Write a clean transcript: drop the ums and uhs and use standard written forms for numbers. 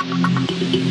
Bye.